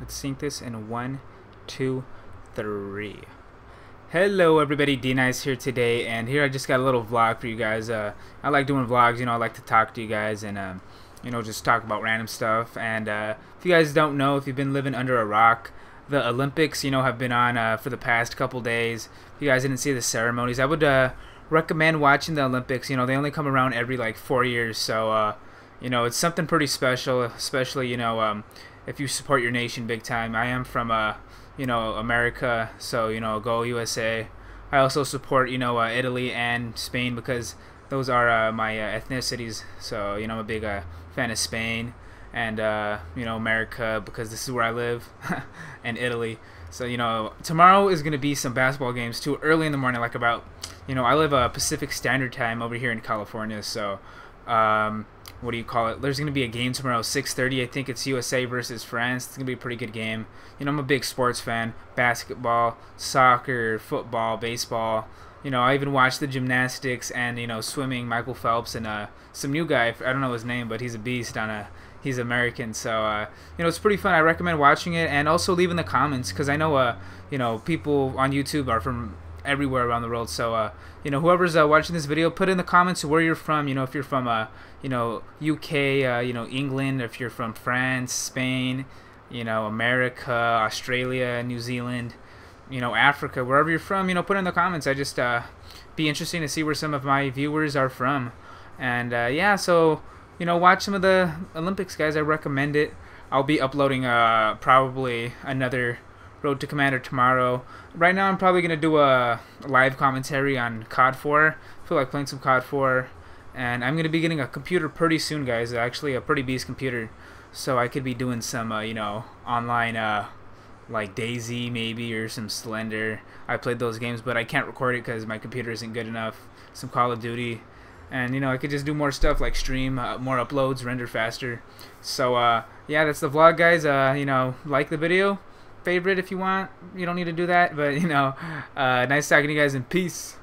Let's sync this in 1, 2, 3. Hello everybody, D-Nice here today, and here I just got a little vlog for you guys. I like doing vlogs, you know, I like to talk to you guys and you know, just talk about random stuff. And if you guys don't know, if you've been living under a rock, the Olympics, you know, have been on for the past couple days. If you guys didn't see the ceremonies, I would recommend watching the Olympics. You know, they only come around every like 4 years, so you know, it's something pretty special, especially, you know, if you support your nation big time. I am from you know, America, so, you know, go USA. I also support, you know, Italy and Spain, because those are my ethnicities. So, you know, I'm a big fan of Spain and, you know, America, because this is where I live, and Italy. So, you know, tomorrow is going to be some basketball games too, early in the morning, like about, you know, I live Pacific Standard Time over here in California, so, what do you call it? There's going to be a game tomorrow, 6:30. I think it's USA versus France. It's going to be a pretty good game. You know, I'm a big sports fan. Basketball, soccer, football, baseball. You know, I even watched the gymnastics and, you know, swimming. Michael Phelps and some new guy. I don't know his name, but he's a beast. He's American. So, you know, it's pretty fun. I recommend watching it, and also leave in the comments, because I know, you know, people on YouTube are from everywhere around the world. So you know, whoever's watching this video, put in the comments where you're from. You know, if you're from you know, UK, you know, England, if you're from France, Spain, you know, America, Australia, New Zealand, you know, Africa, wherever you're from, you know, put in the comments. I just be interesting to see where some of my viewers are from. And yeah, so, you know, watch some of the Olympics, guys. I recommend it. I'll be uploading probably another Road to Commander tomorrow. Right now I'm probably going to do a live commentary on COD 4. I feel like playing some COD 4. And I'm going to be getting a computer pretty soon, guys. Actually, a pretty beast computer. So I could be doing some, you know, online, like DayZ maybe, or some Slender. I played those games, but I can't record it because my computer isn't good enough. Some Call of Duty. And, you know, I could just do more stuff, like stream, more uploads, render faster. So, yeah, that's the vlog, guys. You know, like the video. Favorite if you want. You don't need to do that, but, you know, nice talking to you guys, and peace.